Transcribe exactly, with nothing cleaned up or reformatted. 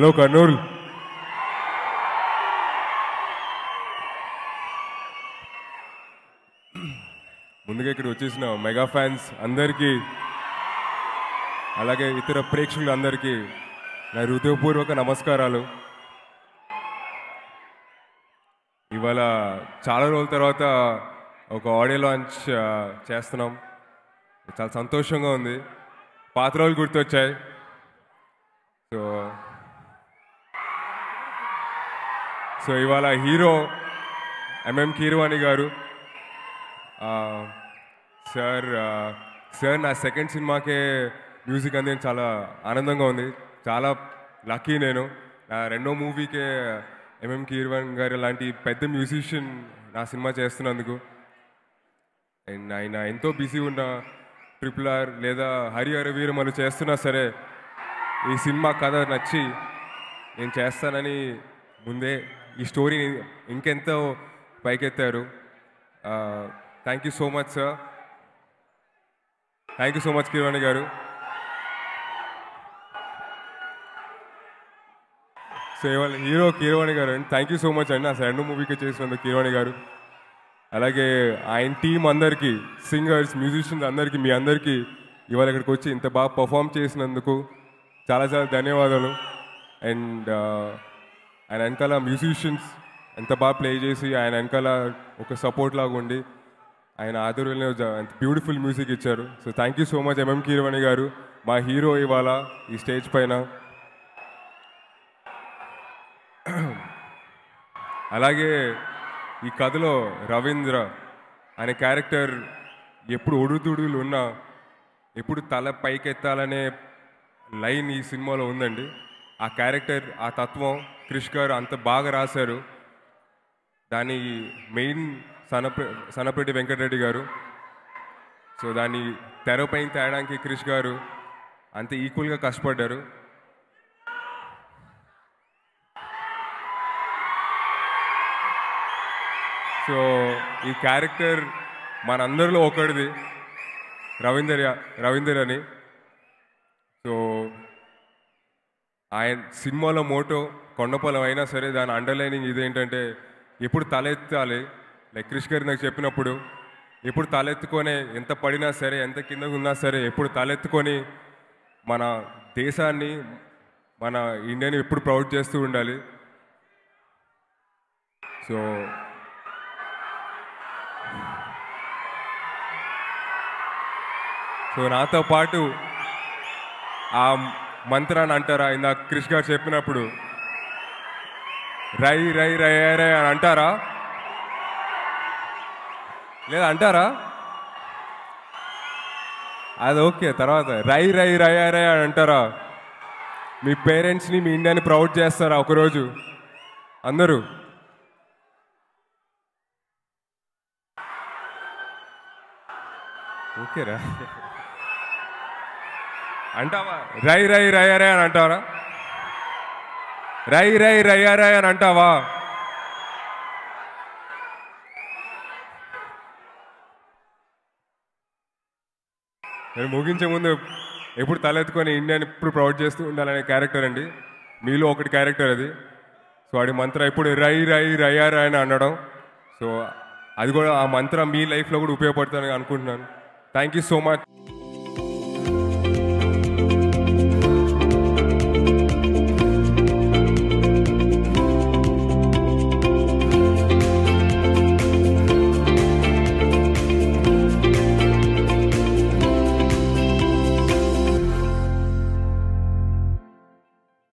Hello, Kannur. ముందుగా ఇక్కడ వచ్చేసిన మెగా ఫ్యాన్స్ అందరికీ అలాగే ఇతర ప్రేక్షకులందరికీ నా హృదయపూర్వక నమస్కారాలు. ఇవాళ చాలా రోజుల తర్వాత ఒక ఆడియో లాంచ్ చేస్తున్నాం. చాలా సంతోషంగా ఉంది. పాత రోజులు గుర్తొచ్చాయి. సో సో ఇవాళ హీరో ఎంఎం కీరవాణి గారు సార్ సార్ నా సెకండ్ సినిమాకే మ్యూజిక్ అందించి చాలా ఆనందంగా ఉంది. చాలా లక్కీ నేను. నా రెండో మూవీకే ఎంఎం కీరవాణి గారు లాంటి పెద్ద మ్యూజిషియన్ నా సినిమా చేస్తున్నందుకు. అండ్ ఆయన ఎంతో బిజీ ఉన్న ట్రిపుల్ ఆర్ లేదా హరి హరవీర మనం చేస్తున్నా సరే ఈ సినిమా కథ నచ్చి నేను చేస్తానని ముందే ఈ స్టోరీని ఇంకెంతో పైకెత్తారు. Thank you so much sir. Thank you so much Keeravani గారు. సో ఇవాళ హీరో కీరవాణి గారు అండి, థ్యాంక్ యూ సో మచ్ అండి. అసలు రెండు మూవీకి చేసినందుకు కీరవాణి గారు, అలాగే ఆయన టీం అందరికీ, సింగర్స్, మ్యూజిషియన్స్ అందరికీ, మీ అందరికీ ఇవాళ ఇక్కడికి వచ్చి ఇంత బాగా పర్ఫామ్ చేసినందుకు చాలా చాలా ధన్యవాదాలు. అండ్ ఆయన వెనకాల మ్యూజిషియన్స్ ఎంత బాగా ప్లే చేసి ఆయన వెనకాల ఒక సపోర్ట్ లాగా ఉండి ఆయన ఆధ్వర్యంలో ఎంత బ్యూటిఫుల్ మ్యూజిక్ ఇచ్చారు. So thank you so much MM Keeravani గారు, మా హీరో ఇవాళ ఈ స్టేజ్ పైన. అలాగే ఈ కథలో రవీంద్ర అనే క్యారెక్టర్ ఎప్పుడు ఒడుదుడులు ఉన్నా ఎప్పుడు తల పైకెత్తాలనే లైన్ ఈ సినిమాలో ఉందండి. ఆ క్యారెక్టర్, ఆ తత్వం క్రిష్ గారు అంత బాగా రాశారు. దాని మెయిన్ సనప సనపరెడ్డి వెంకటరెడ్డి గారు. సో దాన్ని తెరపైన తేడానికి క్రిష్ గారు అంత ఈక్వల్గా కష్టపడ్డారు. సో ఈ క్యారెక్టర్ మనందరిలో ఒకటిది, రవీంద్ర రవీందర్ అని. సో ఆయన సినిమాలో మోటో కొండపోలం అయినా సరే దాని అండర్లైనింగ్ ఇదేంటంటే ఎప్పుడు తలెత్తాలి. లైక్ క్రిష్ గారు నాకు చెప్పినప్పుడు ఎప్పుడు తలెత్తుకొని ఎంత పడినా సరే, ఎంత కిందకు ఉన్నా సరే ఎప్పుడు తలెత్తుకొని మన దేశాన్ని, మన ఇండియాని ఎప్పుడు ప్రౌడ్ చేస్తూ ఉండాలి. సో సో నాతో పాటు ఆ మంత్రాన్ని అంటారా ఇందాక క్రిష్ గారు చెప్పినప్పుడు, రై రై రై రై అని అంటారా లేదా? అంటారా? అది ఓకే. తర్వాత రై రై రై రై అని అంటారా? మీ పేరెంట్స్ని, మీ ఇండియాని ప్రౌడ్ చేస్తారా ఒకరోజు అందరూ? ఓకేరా? అంటావా? రై రై రై రై అని అంటారా? రై రై రై రై అని అంటావా? నేను ముగించే ముందు ఎప్పుడు తలెత్తుకొని ఇండియాని ఎప్పుడు ప్రౌడ్ చేస్తూ ఉండాలనే క్యారెక్టర్ అండి, మీలో ఒకటి క్యారెక్టర్ అది. సో వాడి మంత్ర ఇప్పుడు రై రై రై రై అని అనడం. సో అది కూడా, ఆ మంత్రం మీ లైఫ్లో కూడా ఉపయోగపడుతుందని అనుకుంటున్నాను. Thank you so much.